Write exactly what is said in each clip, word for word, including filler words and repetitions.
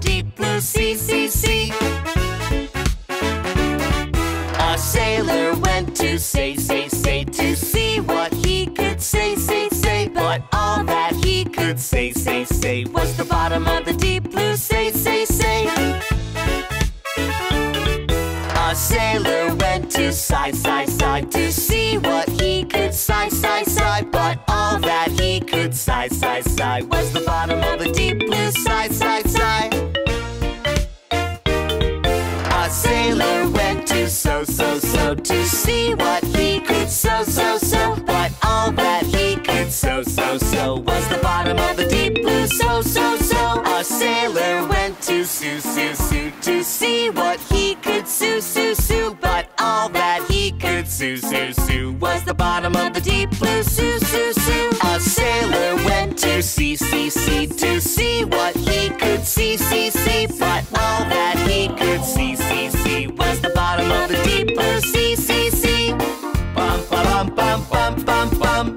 deep blue sea, sea, sea. A sailor went to say, say, say, to see what he could say, say, say. But all that he could say, say, say was the bottom of the deep blue sea, say, say, say. A sailor went to sigh, sigh, sigh, to see what he could sigh, sigh, sigh. But all that he could sigh, sigh, sigh was the bottom of a deep blue sigh, sigh, sigh. A sailor went to so, so, so, to see what he could so, so, so. But all that he could so, so, so was the bottom of a deep blue so, so, so. A sailor went to soo, soo, soo, to see what he could soo, soo, soo. But all that he could soo, soo, soo was the bottom of the deep blue soo, soo, soo. A sailor went to see, see, see, to see what he could see, see, see. But all that he could see, see, see was the bottom of the deep blue sea, sea, sea. Bum, bum, bum, bum, bum, bum, bum.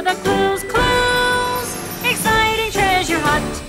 The clues, clues, exciting treasure hunt.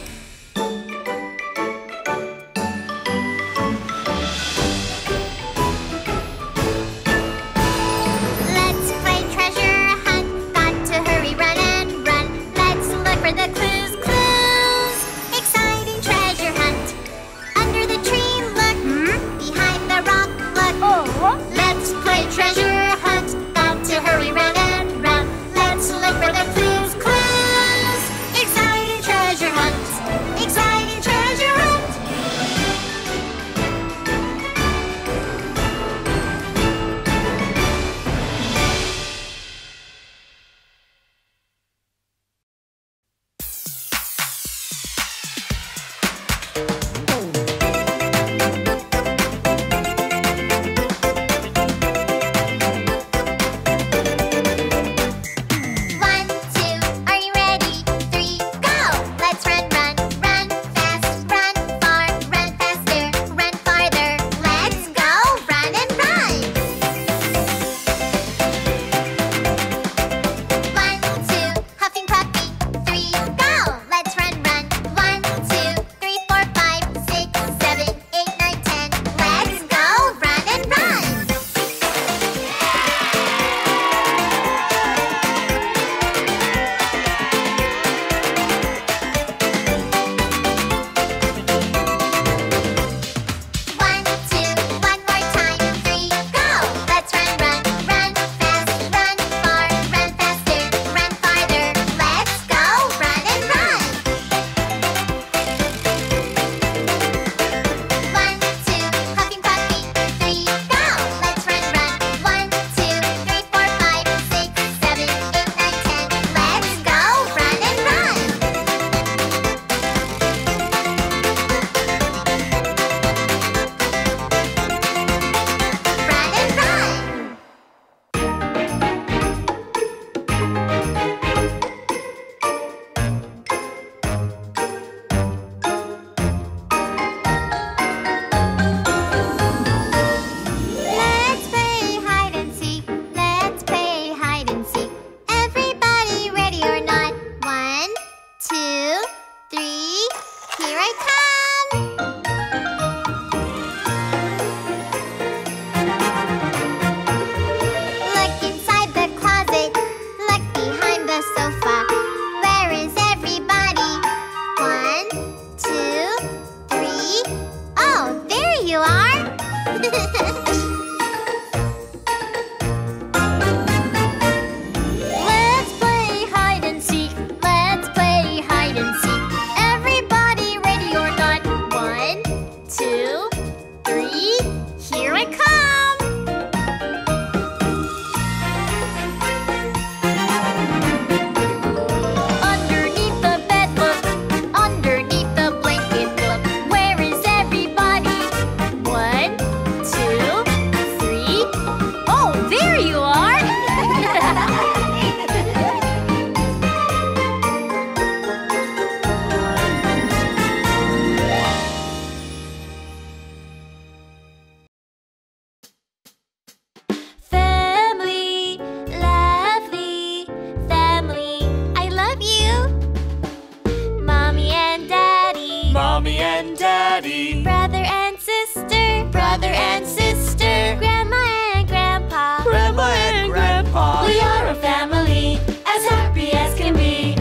everybody. Brother and sister, brother and sister, grandma and grandpa, grandma and grandpa. We are a family, as happy as can be.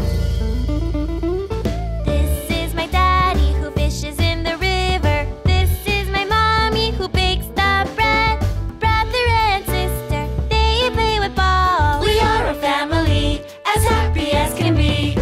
This is my daddy who fishes in the river. This is my mommy who bakes the bread. Brother and sister, they play with balls. We are a family, as happy as can be.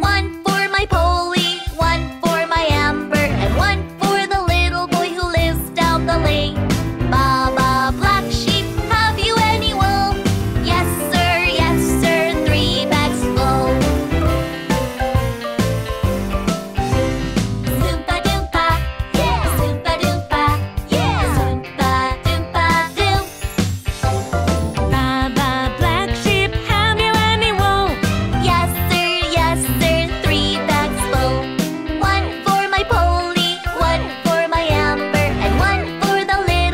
One for my Polly, one for my Amber, and one for the little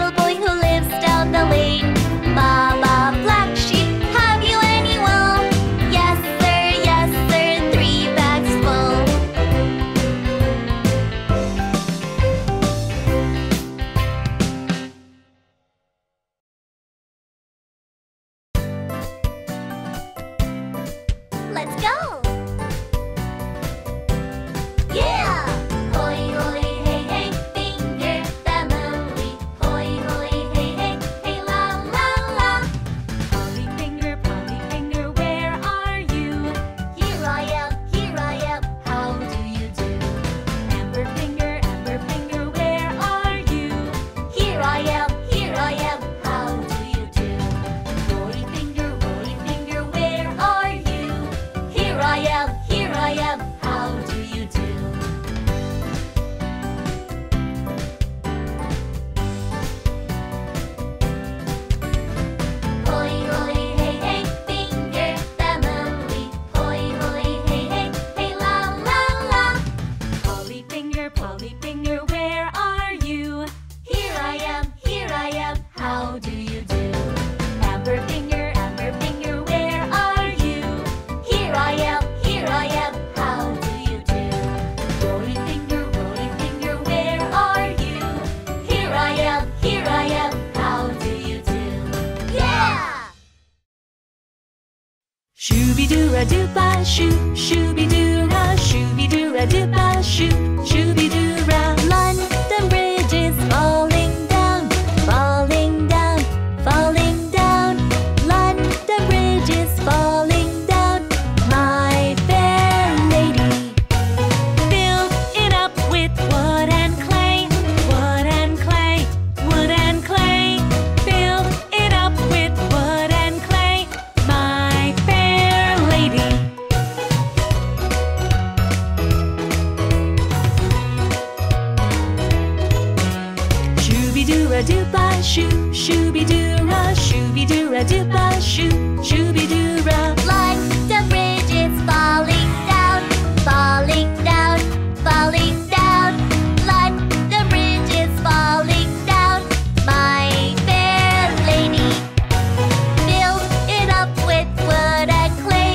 dooa dooba shoo, shooby doo ra, shooby doo ra dooba shoo, shooby doo ra. London Bridge is falling down, falling down, falling down. London Bridge is falling down, my fair lady. Build it up with wood and clay, wood and clay, wood and clay. Build it up with wood and clay, my fair lady. Shooby-doo-a-doo-ba shoo, shooby-doo-ra, shooby-doo-a-doo-ba shoo, shooby-doo-ra. London Bridge is falling down, falling down, falling down. London Bridge is falling down, my fair lady. Build it up with wood and clay,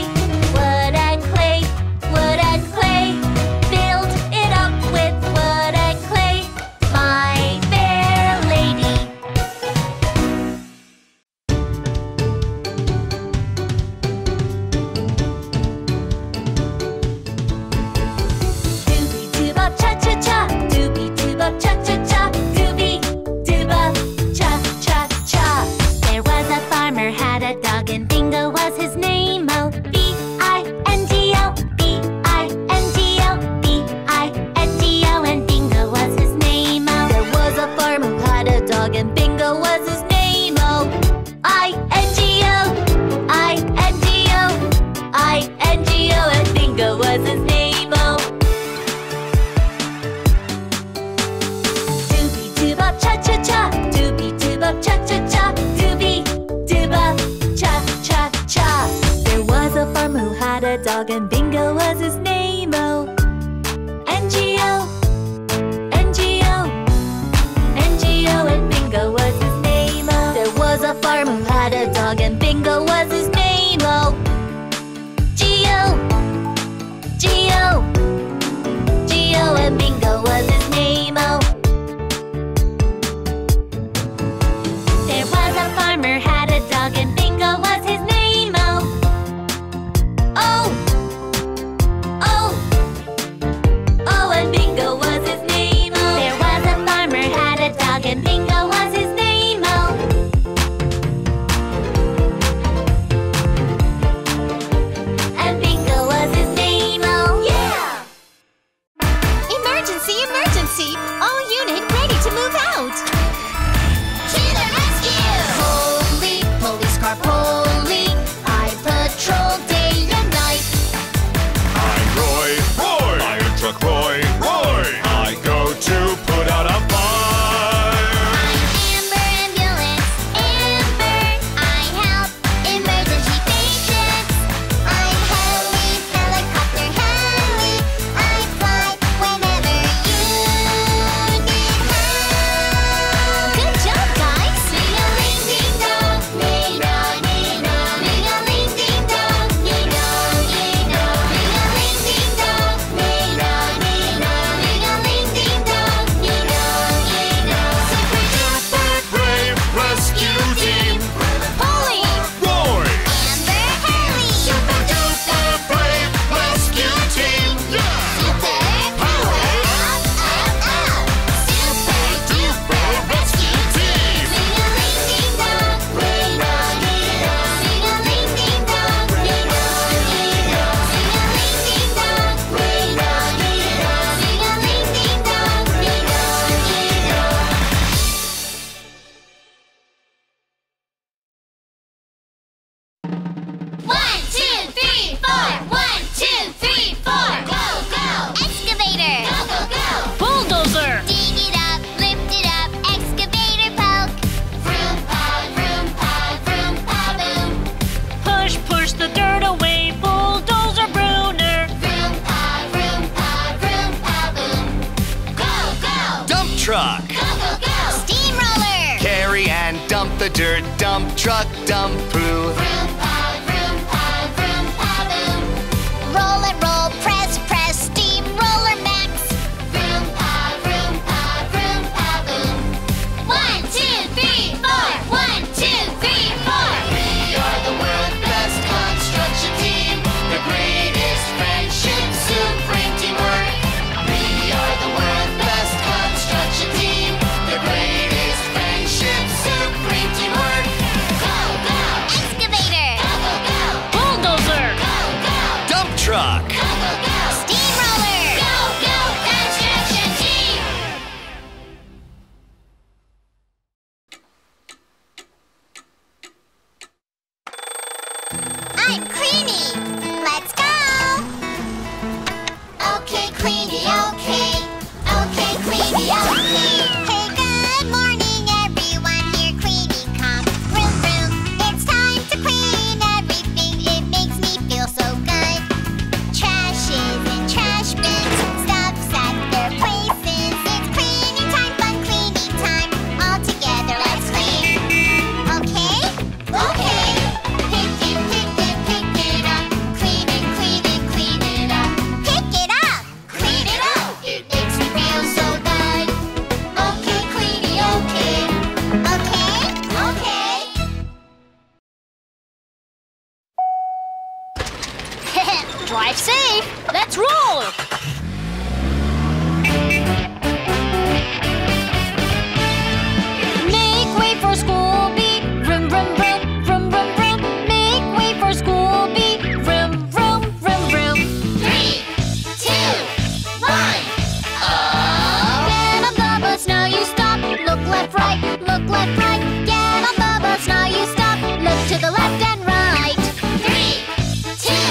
wood and clay, wood and clay. Build it up with wood and clay, my fair lady. Doobie doobop cha cha cha, doobie doobop cha cha cha, doobie doobop cha cha cha. There was a farmer had a dog and Bingo was his name. Oh, B I N G O, B I N G O, B I N G O, and Bingo was his name. Oh, there was a farmer who had a dog and Bingo was his name. Oh, I N G O, I N G O, I N G O, and Bingo was his name. Oh. Doobie doobop cha cha cha, doobie doobop cha cha cha, doobie doobop cha cha cha. There was a farmer who had a dog and Bingo was his name. Oh, N G O, N G O, N G O, and Bingo was his name. Oh, there was a farmer who had a dog and Bingo was his name. Oh, G O, G O, G O, and Bingo was his name. Oh. There was a farmer had a dog and Bingo was his name. Oh, oh, oh, oh, and Bingo was his name. Oh, there was a farmer had a dog and Bingo was his name. Oh, and Bingo was his name. Oh, yeah. Emergency, emergency! All unit ready to move out! To the rescue! Holy police car, Polly, I patrol day and night. I'm Roy, Roy, Fire Truck Roy, Roy. I go to put out a fire. I'm Amber Ambulance, Amber. I help emergency patients. I'm Heli Helicopter, Heli. I fly whenever you need help. Good job, guys! Ling-a-ling, ding-dong, ding-dong, ding-dong. Ling-a-ling, ding-dong, ding-dong, ding-dong. Ling-a-ling, ding-dong, ding-dong, ding-dong. Ling-a-ling, ding-dong, ding-dong, ding-dong. Super duper brave rescue team. Polly, Roy, Amber, Heli. Super duper brave rescue team. Yeah. Super power up, up, up. Super duper rescue team. Ling-a-ling, ding-dong, ding-dong, ding-dong. Ling-a-ling, ding-dong, ding-dong, ding-dong. Ling-a-ling, ding-dong, ding-dong, ding-dong. Ling-a-ling, ding-dong, ding-dong, ding-dong. One, two, three, four. One, two, three, four. Go, go. Excavator. Go, go, go. Bulldozer. Dig it up, lift it up, excavator poke. Vroom pow, vroom pow, vroom pow boom. Push, push the dirt away, bulldozer Bruner. Vroom pow, vroom pow, vroom pow boom. Go, go. Dump truck. Go, go, go. Steamroller. Carry and dump the dirt, dump truck, dump poo. Vroom pow, vroom pow, vroom pow boom. Roll and roll, press, press, steamroller max. Vroom pow, vroom pow, vroom pow boom. One, two, three, four. One, two, three, four. We are the world best construction team. Drive safe. Let's roll. Make way for school bee. Vroom, vroom, vroom, vroom, vroom, vroom. Make way for school bee. Vroom, vroom, vroom, vroom. Three, two, one. Up. Get on the bus now. You stop. Look left, right. Look left, right. Get on the bus now. You stop. Look to the left and right. Three, two.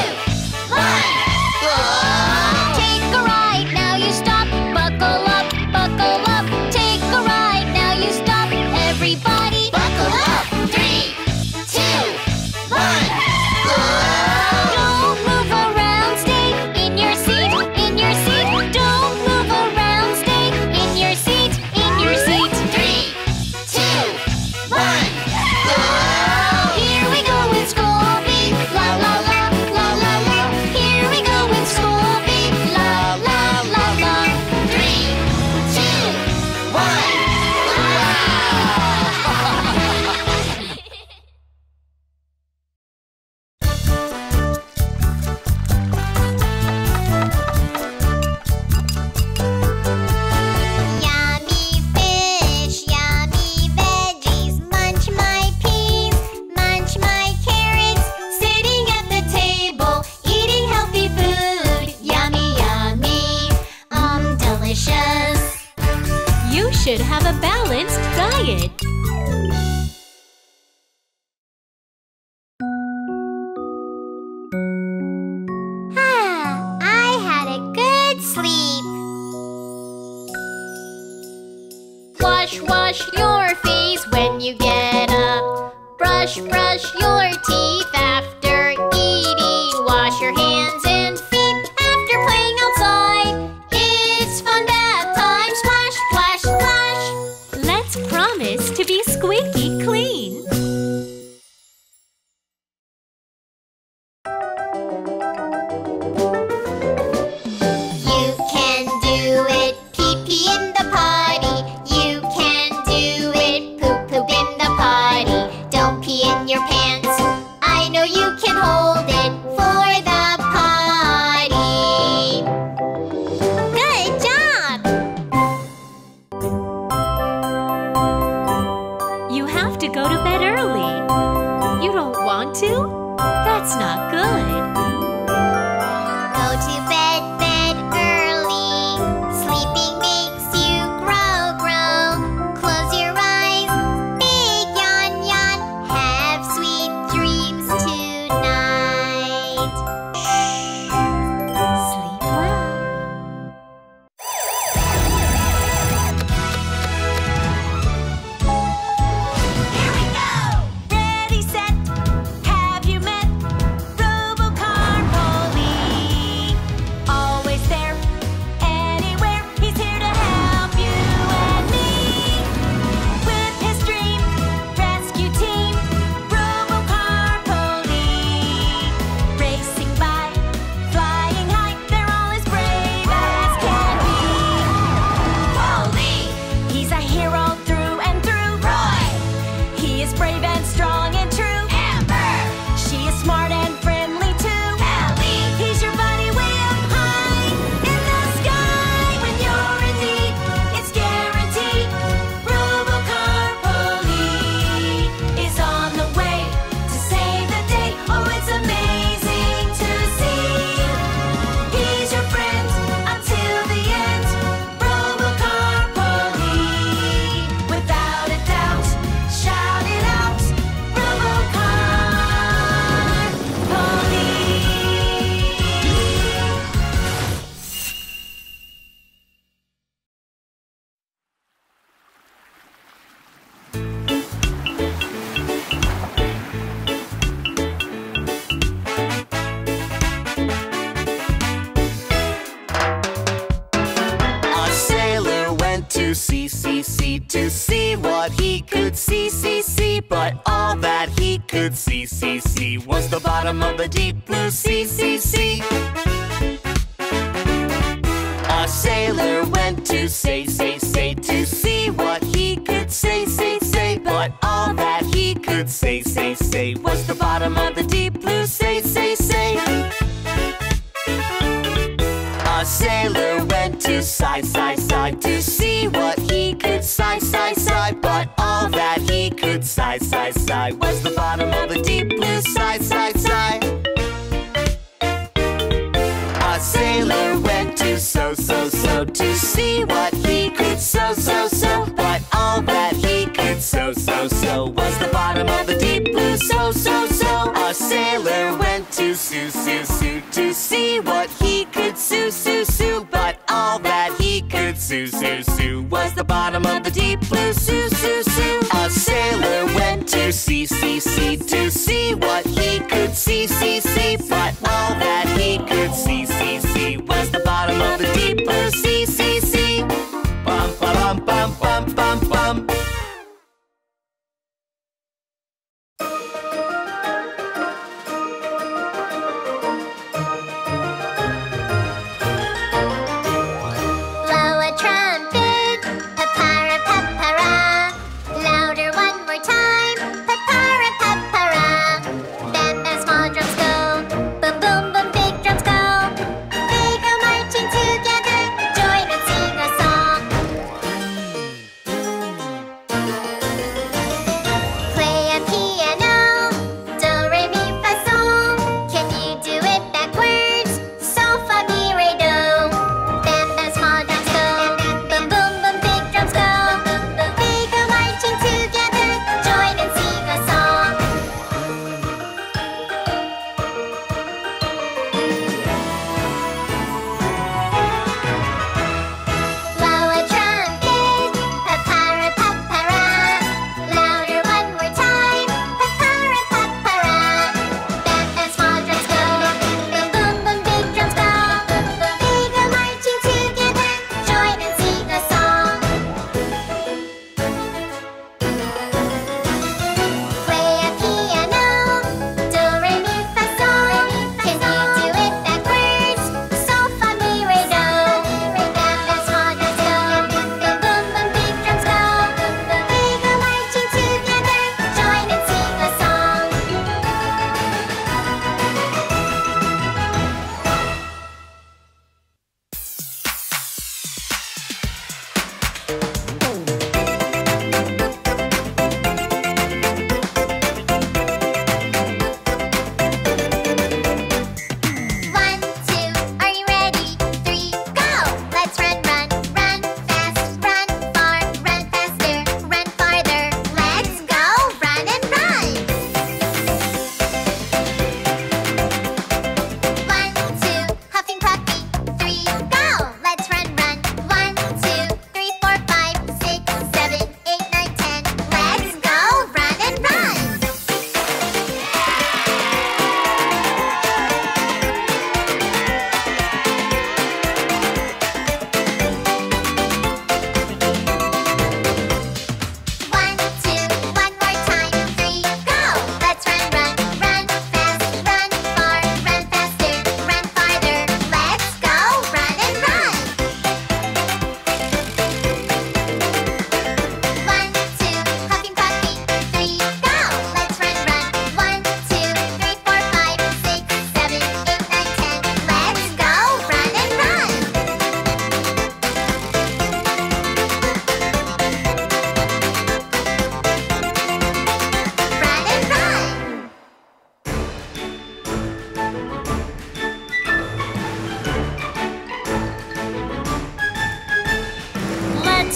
Should have a balanced diet. Ah, I had a good sleep. Wash, wash your face when you get up. Brush, brush your teeth after eating. Wash your hands and feet after playing outside. It's fun bath time. Splash, splash. Promise to be squeaky clean. You can do it, pee pee in the potty. You can do it, poop poop in the potty. Don't pee in your pants. I know you can hold it for the potty. Good job! To go to bed early. You don't want to? That's not good. Go to bed, bed early. Sleeping makes you grow, grow. Close your eyes, big yawn, yawn. Have sweet dreams tonight. Sleep well. To see what he could see, see, see. But all that he could see, see, see was the bottom of the deep blue sea, see, see. A sailor went to say, say, say. To see what he could say, say, say. But all that he could say, say, say was the bottom of the deep blue, say, say, say. to sigh, sigh, sigh, to see what he could sigh, sigh, sigh. But all that he could sigh, sigh, sigh was the bottom of the deep blue sigh, sigh, sigh. A sailor went to so, so, so to see what he could so, so, so. But all that he could so, so, so was the bottom of the deep blue so, so, so. A sailor went to sue, sue, sue to see what he could sue, sue, sue. But all that he could sue, sue, sue was the bottom of the deep blue sue, sue, sue. A sailor went to see, see, see to see what he could see, see, see. But all that he could see, see, see was the bottom of the deep blue sea, sea, sea. Bum, bum, bum, bum, bum, bum.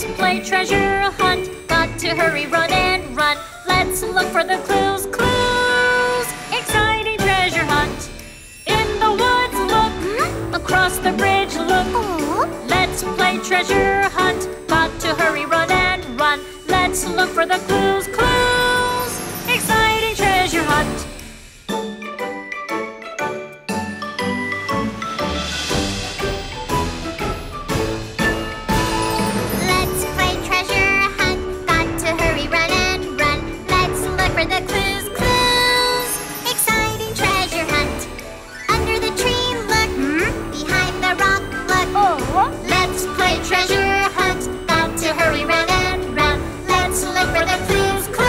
Let's play treasure hunt, got to hurry round and round. Let's look for the clues.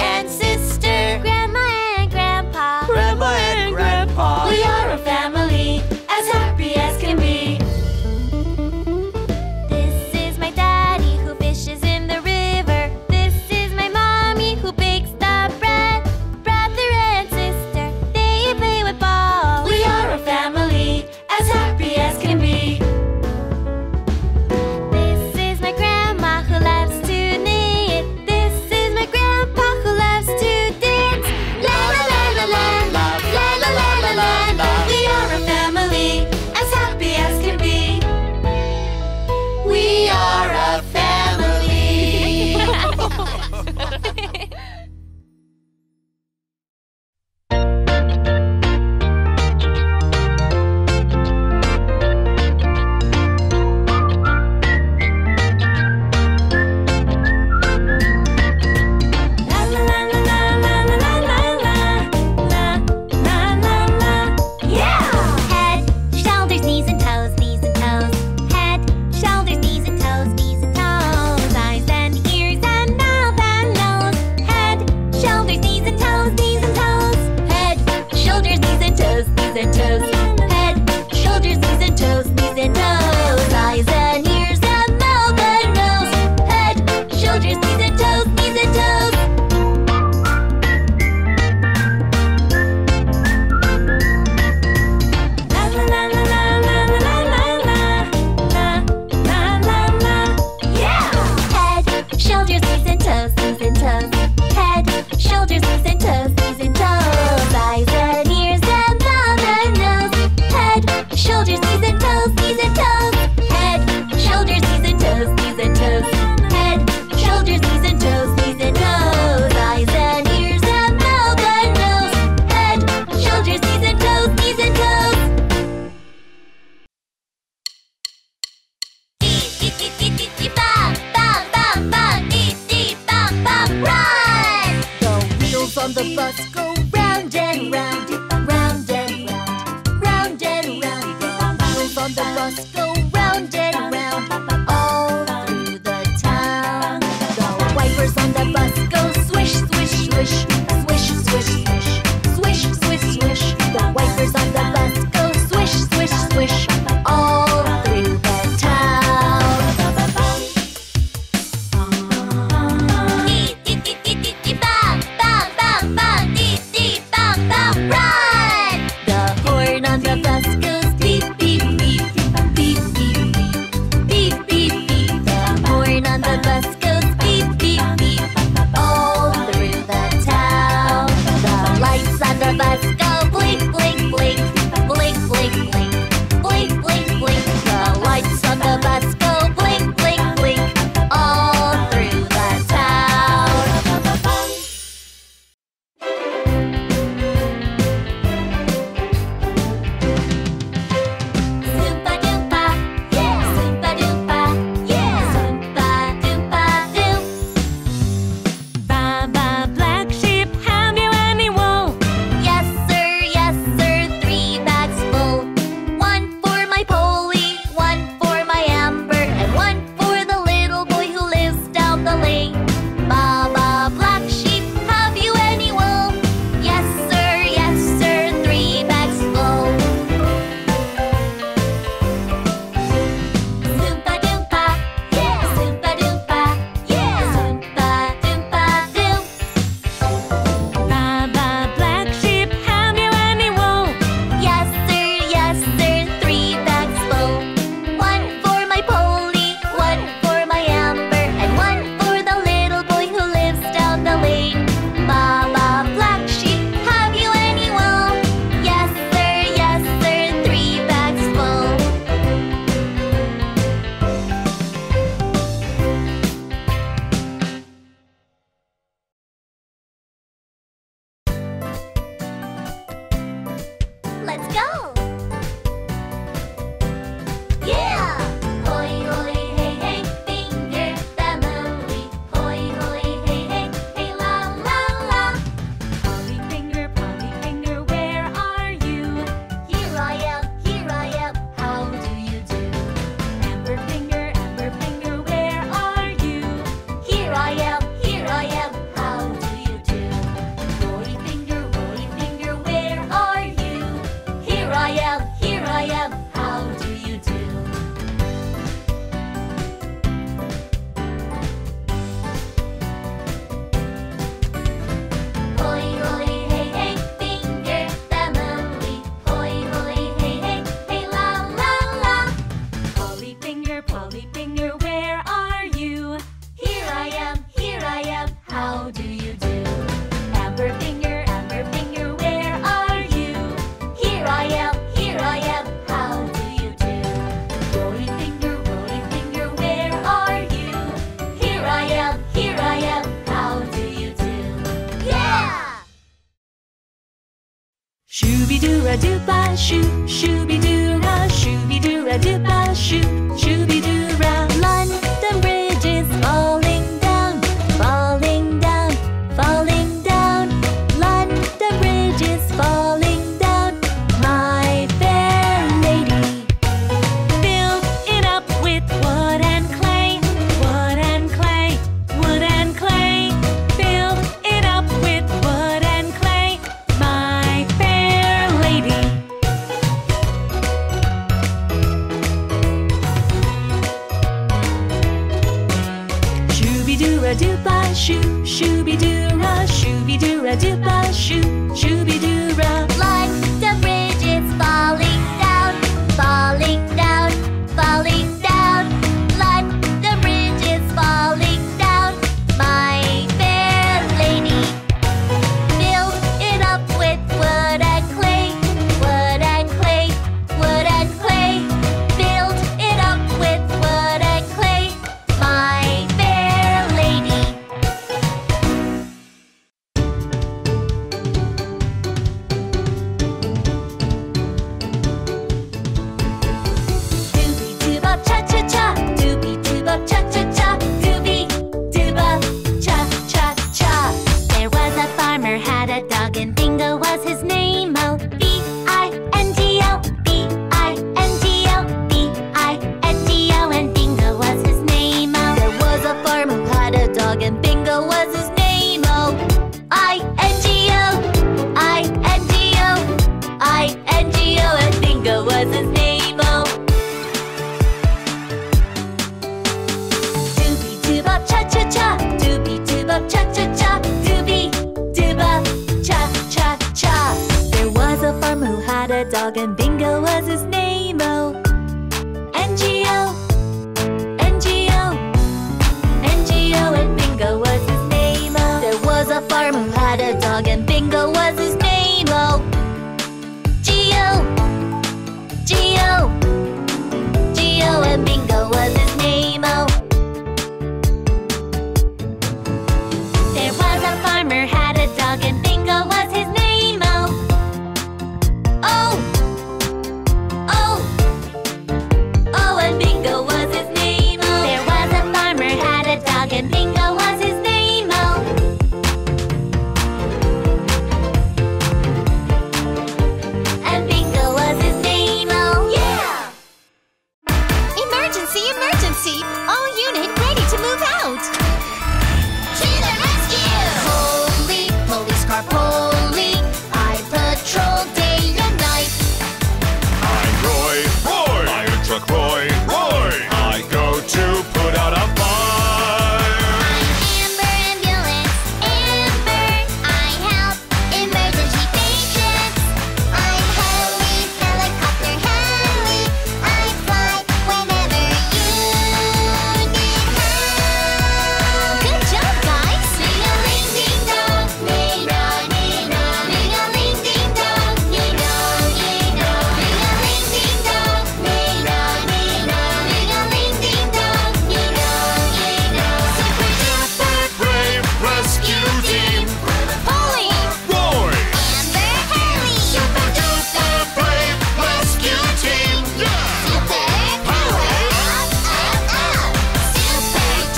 and sister, Grandma and Grandpa, Grandma and Grandpa. We are a family, as happy as can be. This is my daddy who fishes in the river. This is my mommy who bakes the bread. Brother and sister, they play with balls. We are a family, as happy as can be. Run! The horn on the bus goes beep, beep, beep, beep, beep, ba shoo, shooby doo ra, shooby doo ra, doo ba shoo, shooby doo ra. London Bridge is falling down, falling down, falling down. London Bridge is falling down, my fair lady. Build it up with wood and clay, wood and clay, wood and clay. Build it up with wood and clay, my fair lady. Shooby-doo-ra-doo-ba, shoo, shooby-doo-ra, shooby-doo-ra-doo-ba, shoo, shooby-doo-ra. London Bridge is falling down, falling down, falling down. London Bridge is falling down, my fair lady. Build it up with wood and clay, wood and clay, wood and clay. Build it up with wood and clay, my fair lady. Doobie doobop cha cha cha, doobie doobop cha cha cha, doobie doobop cha cha cha. There was a farmer had a dog and Bingo was his name. Oh, B I N G O, B I N G O, B I N G O, and Bingo was his name. Oh, there was a farmer who had a dog and Bingo was his name. Oh, I N G O, I N G O, I N G O, and Bingo was his name. Oh. Doobie doobop cha cha cha, doobie doobop cha cha cha, doobie doobop cha cha cha. There was a farmer who had a dog and Bingo was his name. Oh, N G O, N G O, N G O, and Bingo was his name. Oh, there was a farmer who had a dog and Bingo was his name. Oh, G O, G O, G O, and Bingo was his name. Oh. There was a farmer had a dog and Bingo was his name. Oh, oh, oh, oh, and Bingo was his name. Oh, there was a farmer had a dog and Bingo was his name. Oh, and Bingo was his name. Oh, yeah. Emergency, emergency! All unit ready to move out! To the rescue! Holy, police car, holy, I patrol day and night. I'm Roy, Roy, Fire Truck Roy, Roy. I go to put out a fire. I'm Amber Ambulance, Amber, I help emergency patients. I'm Heli, helicopter Heli, I fly whenever you need help. Good job, guys! Ring-a-ling, ding-dong, ding-dong, ding-dong. Ring-a-ling, ding-dong, ding-dong, ding-dong. Ring-a-ling, ding-dong, ding-dong, ding-dong. Ring-a-ling, ding-dong, ding-dong, ding-dong. Super duper brave rescue team. Polly, Roy, Amber, Heli, super duper brave rescue team. Yeah! Super power up, up, up. Super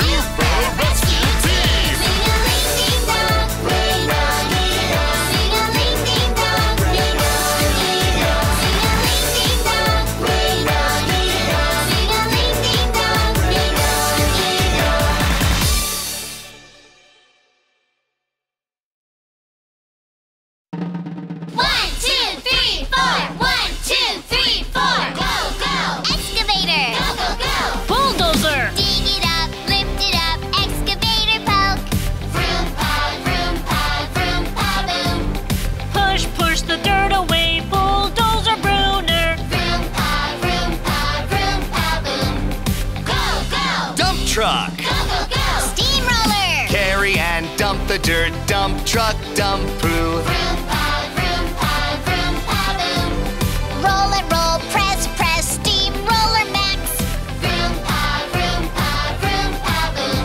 duper rescue team. Ring-a-ling, ding-dong, ring-a-ling, ding-dong. Ring-a-ling, ding-dong, ding-dong, ding-dong. Ring-a-ling, ding-dong, ring-a-ling, ding-dong. Ring-a-ling, ding-dong, ring-a-ling, ding-dong. One, two, three, four. One, two, three, four. Go, go. Excavator. Go, go, go. Bulldozer. Dig it up, lift it up. Excavator poke. Vroom, pow, vroom, pow, vroom, pow, boom. Push, push the dirt away, bulldozer Bruner. Vroom, pow, vroom, pow, vroom, pow, boom. Go, go. Dump truck. Go, go, go. Steamroller. Carry and dump the dirt. Dump truck, dump poo. Vroom, pow, vroom, pow, vroom, pow, boom. Roll and roll, press, press, steamroller max. Vroom, pow, vroom, pow, vroom, pow, boom.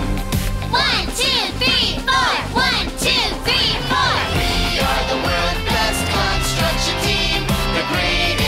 One, two, three, four. One, two, three, four. We are the world's best construction team. The greatest.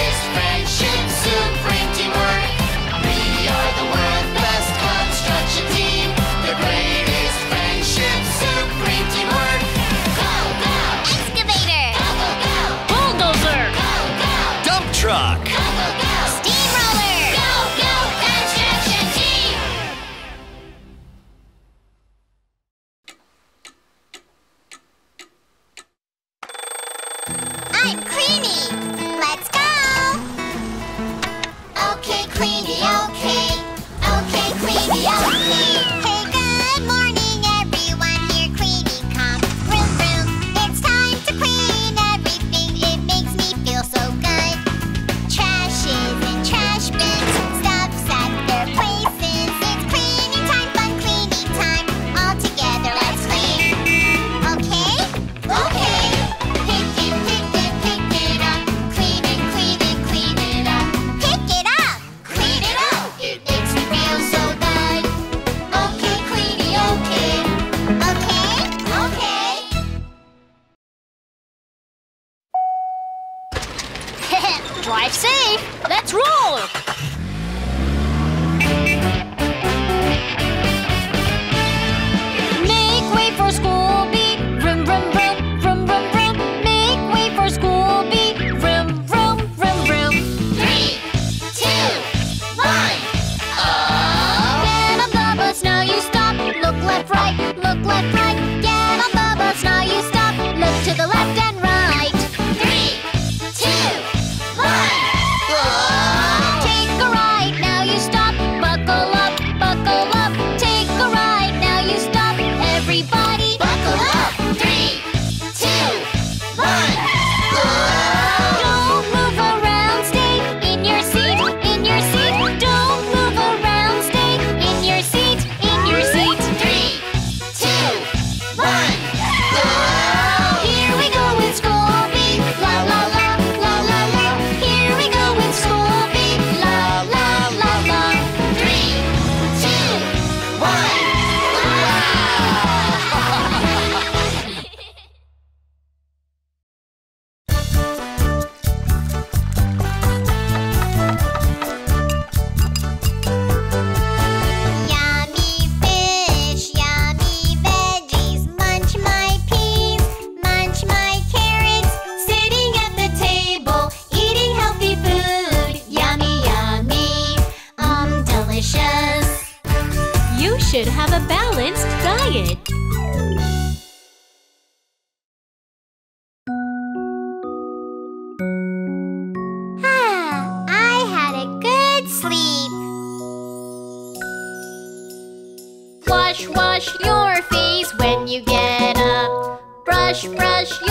should have a balanced diet. Ah, I had a good sleep. Wash, wash your face when you get up. Brush, brush your